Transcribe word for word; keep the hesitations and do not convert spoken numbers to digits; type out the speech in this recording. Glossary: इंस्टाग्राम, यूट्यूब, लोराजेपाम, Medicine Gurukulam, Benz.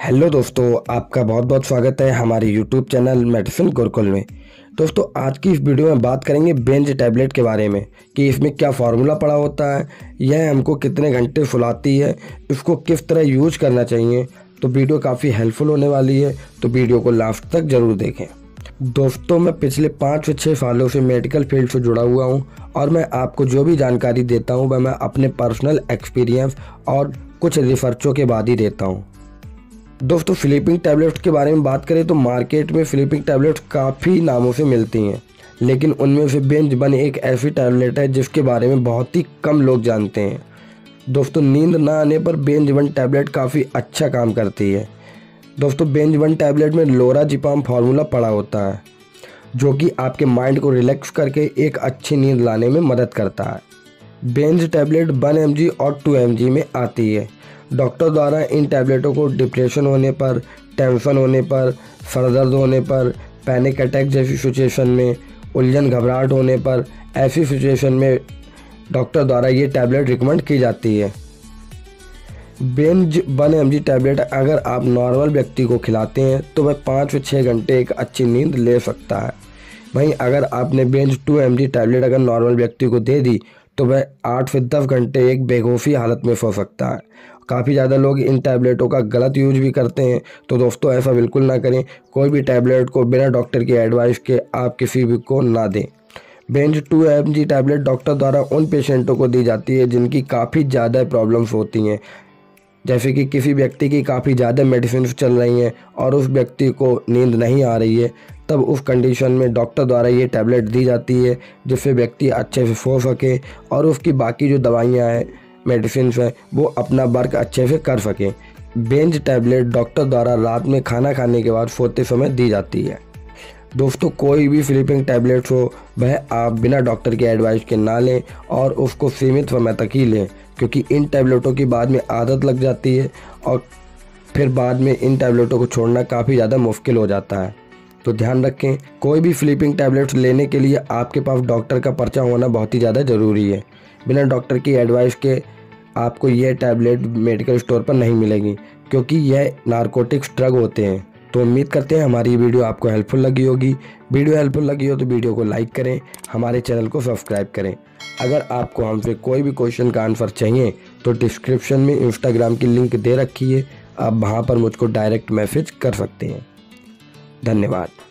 Hello दोस्तों, आपका बहुत बहुत स्वागत है हमारे यूट्यूब चैनल मेडिसिन गुरुकुल में। दोस्तों, आज की इस वीडियो में बात करेंगे बेंज टैबलेट के बारे में कि इसमें क्या फार्मूला पड़ा होता है, यह हमको कितने घंटे फुलाती है, इसको किस तरह यूज करना चाहिए। तो वीडियो काफ़ी हेल्पफुल होने वाली है, तो वीडियो को लास्ट तक ज़रूर देखें। दोस्तों, मैं पिछले पाँच से छः सालों से मेडिकल फील्ड से जुड़ा हुआ हूँ और मैं आपको जो भी जानकारी देता हूँ वह मैं अपने पर्सनल एक्सपीरियंस और कुछ रिसर्चों के बाद ही देता हूँ। दोस्तों, स्लीपिंग टैबलेट्स के बारे में बात करें तो मार्केट में स्लीपिंग टैबलेट्स काफ़ी नामों से मिलती हैं, लेकिन उनमें से बेंज वन एक ऐसी टैबलेट है जिसके बारे में बहुत ही कम लोग जानते हैं। दोस्तों, नींद ना आने पर बेंज वन टैबलेट काफ़ी अच्छा काम करती है। दोस्तों, बेंज वन टैबलेट में लोराजेपाम फार्मूला पड़ा होता है जो कि आपके माइंड को रिलैक्स करके एक अच्छी नींद लाने में मदद करता है। Benz tablet one M G और टू एम जी में आती है। डॉक्टर द्वारा इन टैबलेटों को डिप्रेशन होने पर, टेंशन होने पर, सर दर्द होने पर, पैनिक अटैक जैसी सिचुएशन में, उलझन घबराहट होने पर, ऐसी सिचुएशन में डॉक्टर द्वारा ये टैबलेट रिकमेंड की जाती है। Benz one M G tablet अगर आप नॉर्मल व्यक्ति को खिलाते हैं तो वह पाँच से छः घंटे एक अच्छी नींद ले सकता है। वहीं अगर आपने Benz two M G tablet अगर नॉर्मल व्यक्ति को दे दी तो वह आठ से दस घंटे एक बेहोशी हालत में सो सकता है। काफ़ी ज़्यादा लोग इन टैबलेटों का गलत यूज भी करते हैं, तो दोस्तों ऐसा बिल्कुल ना करें। कोई भी टैबलेट को बिना डॉक्टर की एडवाइस के आप किसी भी को ना दें। Benz two M G tablet doctor द्वारा उन पेशेंटों को दी जाती है जिनकी काफ़ी ज़्यादा प्रॉब्लम्स होती हैं, जैसे कि किसी व्यक्ति की काफ़ी ज़्यादा मेडिसिन चल रही हैं और उस व्यक्ति को नींद नहीं आ रही है, तब उस कंडीशन में डॉक्टर द्वारा ये टैबलेट दी जाती है जिससे व्यक्ति अच्छे से सो सके और उसकी बाकी जो दवाइयाँ हैं, मेडिसिन हैं, वो अपना वर्क अच्छे से कर सकें। बेंज टैबलेट डॉक्टर द्वारा रात में खाना खाने के बाद सोते समय दी जाती है। दोस्तों, कोई भी स्लीपिंग टैबलेट हो वह आप बिना डॉक्टर के एडवाइस के ना लें और उसको सीमित समय तक ही लें, क्योंकि इन टैबलेटों की बाद में आदत लग जाती है और फिर बाद में इन टैबलेटों को छोड़ना काफ़ी ज़्यादा मुश्किल हो जाता है। तो ध्यान रखें, कोई भी स्लीपिंग टैबलेट्स लेने के लिए आपके पास डॉक्टर का पर्चा होना बहुत ही ज़्यादा ज़रूरी है। बिना डॉक्टर की एडवाइस के आपको यह टैबलेट मेडिकल स्टोर पर नहीं मिलेगी, क्योंकि यह नारकोटिक्स ड्रग होते हैं। तो उम्मीद करते हैं हमारी वीडियो आपको हेल्पफुल लगी होगी। वीडियो हेल्पफुल लगी हो तो वीडियो को लाइक करें, हमारे चैनल को सब्सक्राइब करें। अगर आपको हमसे कोई भी क्वेश्चन का आंसर चाहिए तो डिस्क्रिप्शन में इंस्टाग्राम की लिंक दे रखी है, आप वहाँ पर मुझको डायरेक्ट मैसेज कर सकते हैं। धन्यवाद।